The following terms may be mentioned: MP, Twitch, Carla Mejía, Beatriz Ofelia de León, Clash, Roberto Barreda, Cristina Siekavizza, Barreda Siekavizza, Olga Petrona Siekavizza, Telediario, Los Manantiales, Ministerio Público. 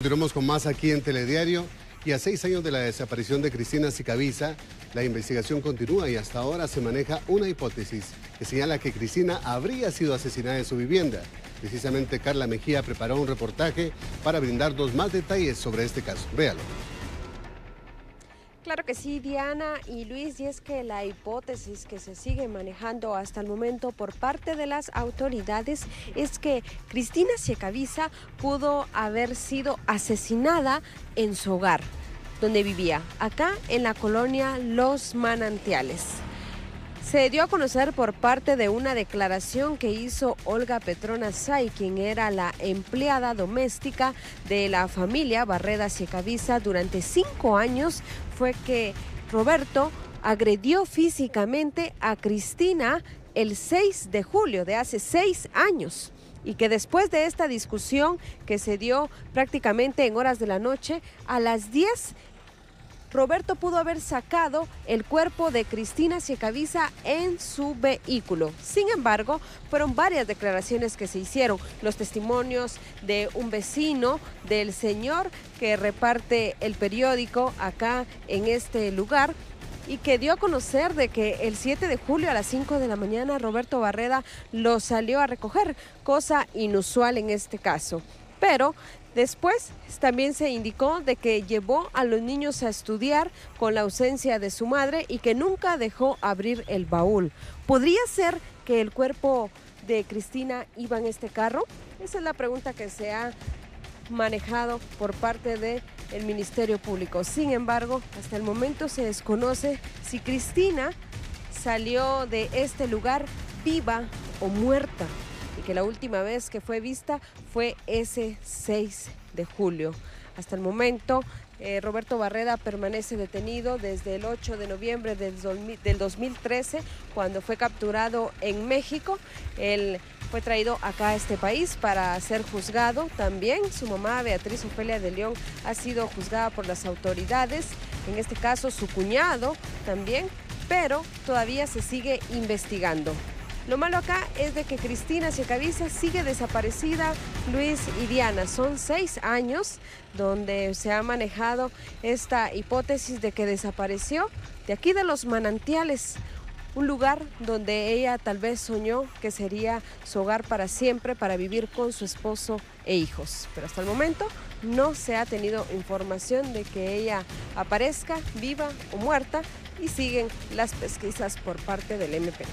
Continuamos con más aquí en Telediario y a 6 años de la desaparición de Cristina Siekavizza, la investigación continúa y hasta ahora se maneja una hipótesis que señala que Cristina habría sido asesinada en su vivienda. Precisamente Carla Mejía preparó un reportaje para brindarnos más detalles sobre este caso. Véalo. Claro que sí, Diana y Luis, y es que la hipótesis que se sigue manejando hasta el momento por parte de las autoridades es que Cristina Siekavizza pudo haber sido asesinada en su hogar, donde vivía, acá en la colonia Los Manantiales. Se dio a conocer por parte de una declaración que hizo Olga Petrona Siekavizza, quien era la empleada doméstica de la familia Barreda Siekavizza. Durante 5 años fue que Roberto agredió físicamente a Cristina el 6 de julio de hace 6 años. Y que después de esta discusión que se dio prácticamente en horas de la noche, a las 10... Roberto pudo haber sacado el cuerpo de Cristina Siekavizza en su vehículo. Sin embargo, fueron varias declaraciones que se hicieron. Los testimonios de un vecino, del señor que reparte el periódico acá en este lugar, y que dio a conocer de que el 7 de julio a las 5 de la mañana Roberto Barreda lo salió a recoger, cosa inusual en este caso. Pero después también se indicó de que llevó a los niños a estudiar con la ausencia de su madre y que nunca dejó abrir el baúl. ¿Podría ser que el cuerpo de Cristina iba en este carro? Esa es la pregunta que se ha manejado por parte del Ministerio Público. Sin embargo, hasta el momento se desconoce si Cristina salió de este lugar viva o muerta, y que la última vez que fue vista fue ese 6 de julio. Hasta el momento, Roberto Barreda permanece detenido desde el 8 de noviembre del 2013, cuando fue capturado en México. Él fue traído acá a este país para ser juzgado. También su mamá, Beatriz Ofelia de León, ha sido juzgada por las autoridades. En este caso, su cuñado también, pero todavía se sigue investigando. Lo malo acá es de que Cristina Siekavizza sigue desaparecida, Luis y Diana. Son 6 años donde se ha manejado esta hipótesis de que desapareció de aquí de Los Manantiales, un lugar donde ella tal vez soñó que sería su hogar para siempre, para vivir con su esposo e hijos. Pero hasta el momento no se ha tenido información de que ella aparezca viva o muerta y siguen las pesquisas por parte del MP.